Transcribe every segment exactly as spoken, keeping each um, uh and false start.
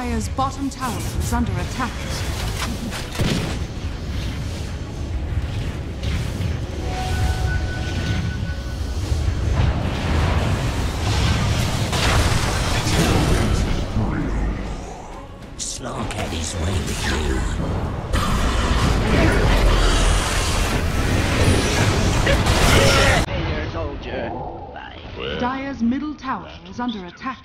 Dire's bottom tower is under attack. Slark had his way with you. Dire's middle tower is under attack.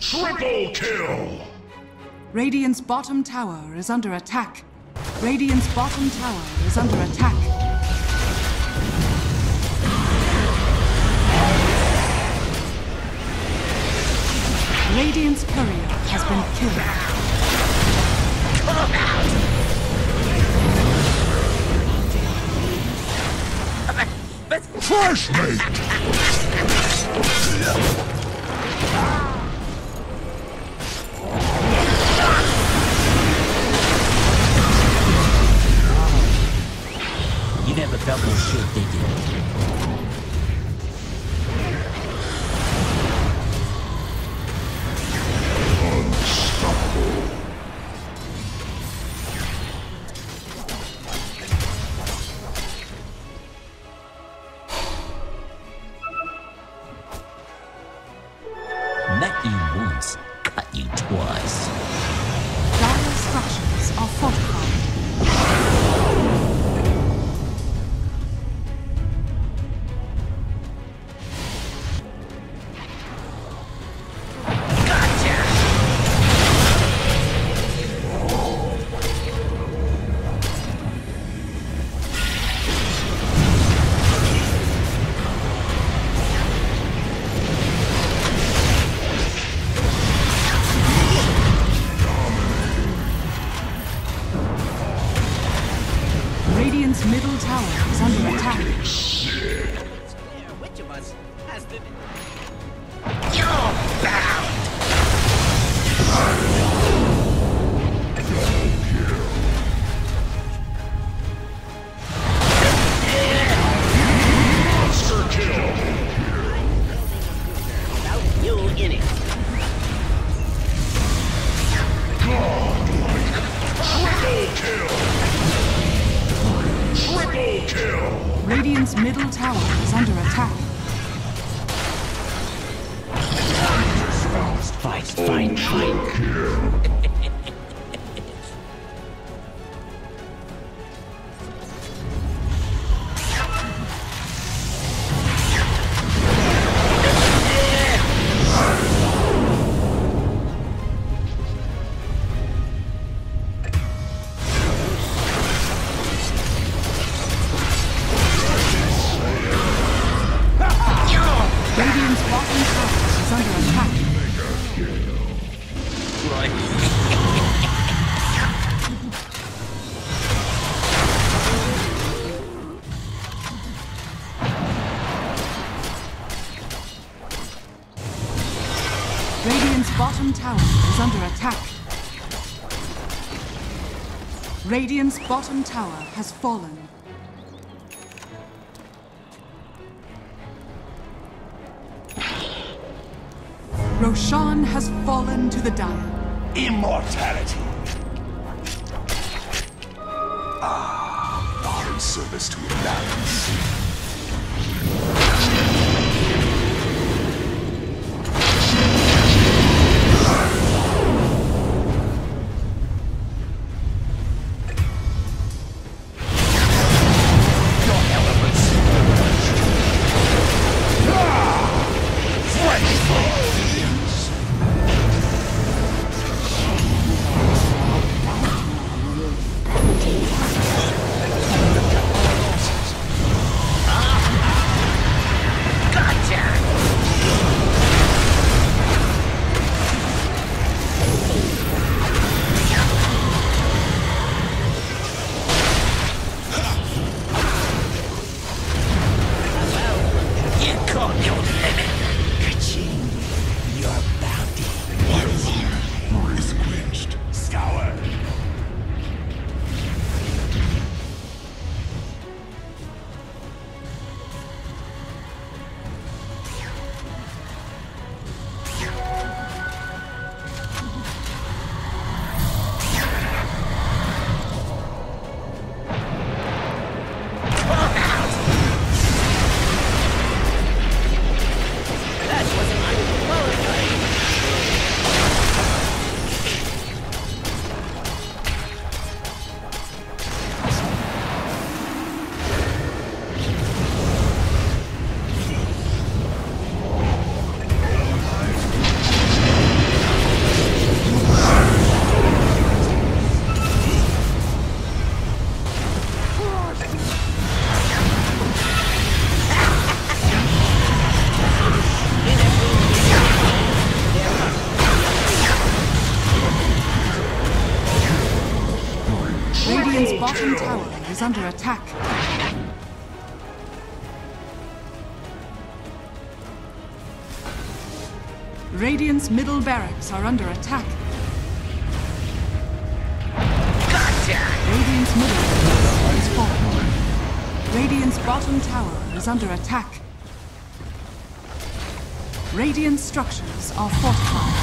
Triple kill! Radiant's bottom tower is under attack. Radiant's bottom tower is under attack. Radiant's courier has been killed. Come out! But, but... Fresh meat! You never double shit, did you? Unstoppable. Met you once, cut you twice. Dire's structures are fortified. Radiant's middle tower is under attack. Yeah, which of us has been... You're bound! Monster kill! Without you in it. Radiant's middle tower is under attack. Fight, fight, fight. Radiant's bottom tower is under attack. Radiant's bottom tower has fallen. Roshan has fallen to the dire. Immortality! Ah, modern service to balance. Bottom tower is under attack. Radiant's middle barracks are under attack. Gotcha. Radiant's middle barracks is falling. Radiant's bottom tower is under attack. Radiant structures are fortified.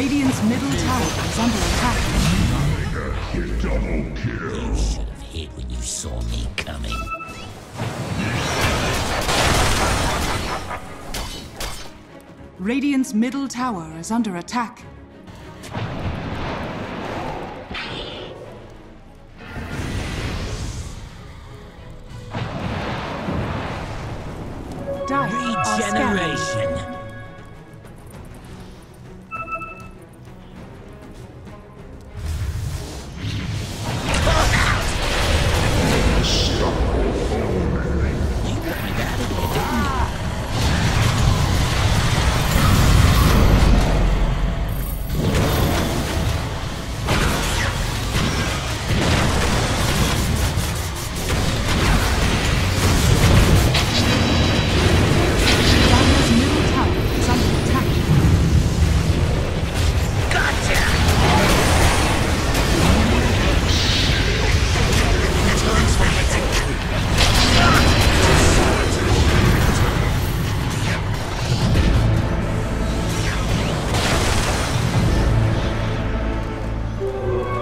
Radiant's middle tower is under attack. You double kill. You should have hid when you saw me coming. Radiant's middle tower is under attack. Regeneration.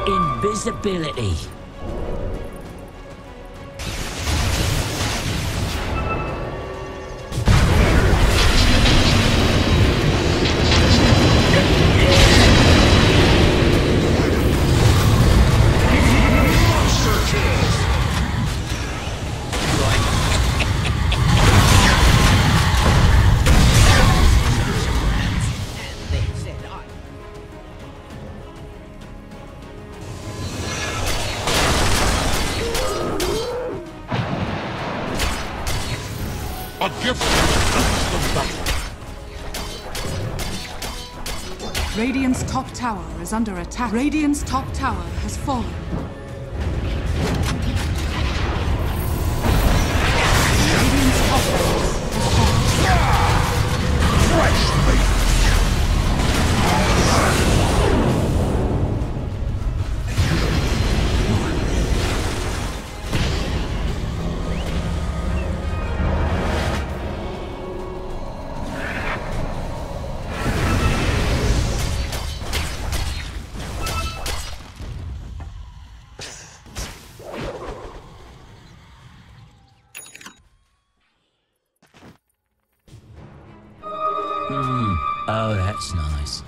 Invisibility. A gift from battle. Radiant's top tower is under attack. Radiant's top tower has fallen. Oh, that's nice.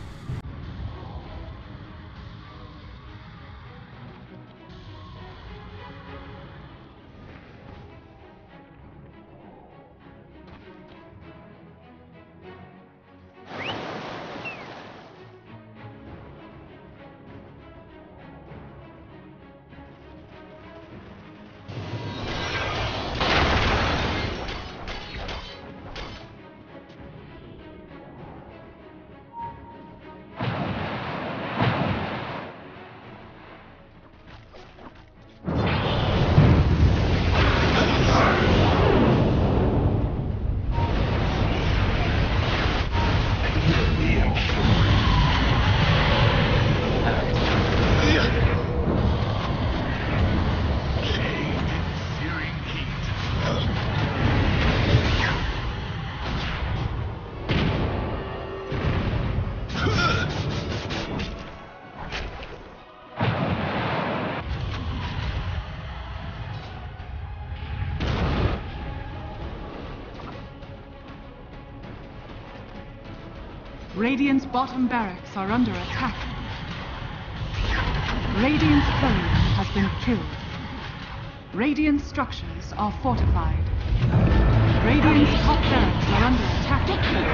Radiant's bottom barracks are under attack. Radiant's player has been killed. Radiant's structures are fortified. Radiant's top barracks are under attack. Radiant's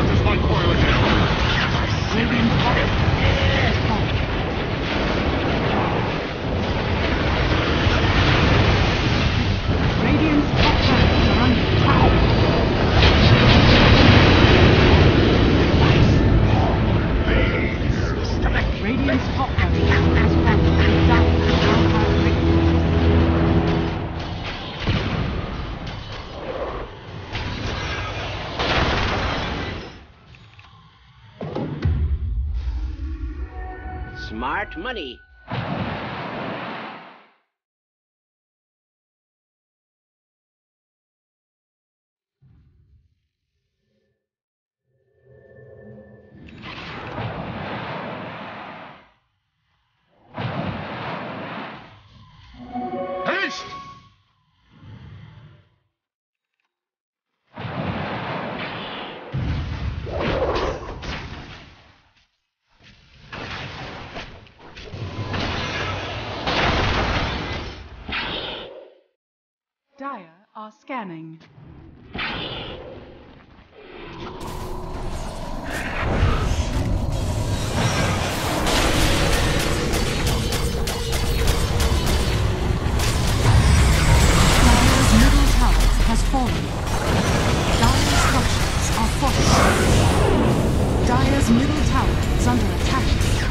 top money. Are scanning. Dyer's middle tower has fallen. Dyer's middle tower is under attack.